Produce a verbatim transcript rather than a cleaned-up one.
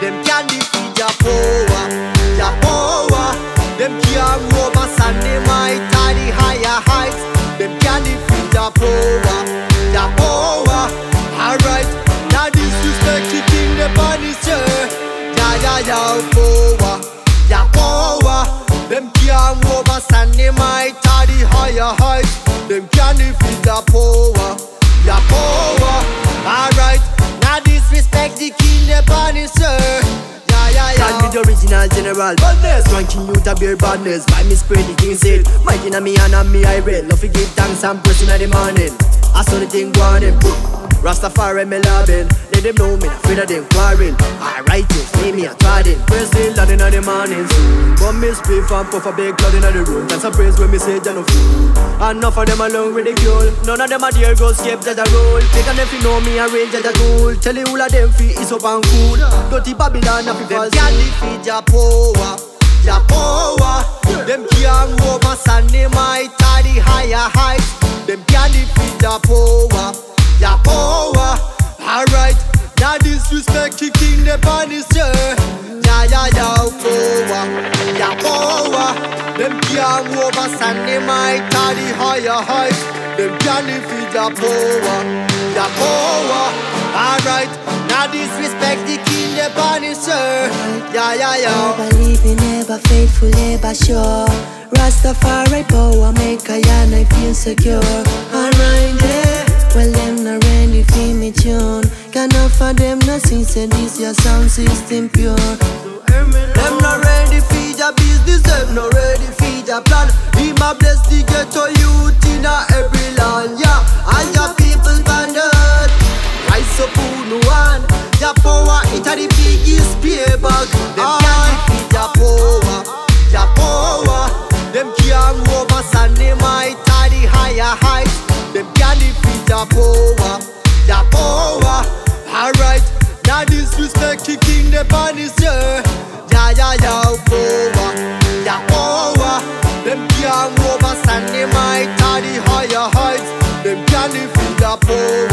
Them can't defeat Jah Power, Jah Power. Them can't rob us and they might tie the higher heights. Them can't defeat Jah Power, Jah Power. Alright, now disrespect the king, the punisher. Jah Jah Jah Power, Jah Power. Them can't rob us and they might tie the higher heights. Them can't defeat Jah Power, Jah Power. Alright, now disrespect the king, the punisher. The original general, badness, ranking you to bear badness. By me spread the things it, my in me and on me I read. Love to give thanks and pressing in the morning. I saw the thing going in, Rastafari me loving. Let them know me, afraid of them quarrel. I write you, see me a trodden. Praise the Lord in the morning. But me spiff and puff a big cloud in the room. That's a praise when me say Jah no fool. Enough of them along ridicule. None of them a dare go skip Jah Jah rule. Take on them fi know me and real Jah Jah cool. Tell you all of them fi is up and cool. Dirty Babylon a fi fall. Jah Power, Jah Power. Them can't rob us and they might tie the higher heights. Them can't defeat Jah Power, Jah Power. Alright, now disrespect the king, the punisher. Jah Jah Jah Power, Jah Power. Them can't rob us and they might tie the higher heights. Them can't defeat Jah Power, Jah Power. Alright, now disrespect the king, the punisher. Yeah, yeah, yeah. Never leaving, never faithful, never sure. Rastafari power maker, and I feel secure. Alright, yeah. Well, them not ready for me tune. Can't offer them nothing, say this your sound system pure. Them not ready for your business, them not ready for your plan. He my bless the ghetto youth in every land, yeah. And your people bandit, rise up who no one. Jah Power, it's the biggest payback. Them can't defeat Jah Power, Jah Power. Them can't rob us and they might tie the higher heights. Them can't defeat Jah Power, Jah Power. Alright, now disrespect the king, the punisher. Jah Jah Jah Power, Jah Power. Them can't rob us and they might tie the higher heights. Them can't defeat Jah Power.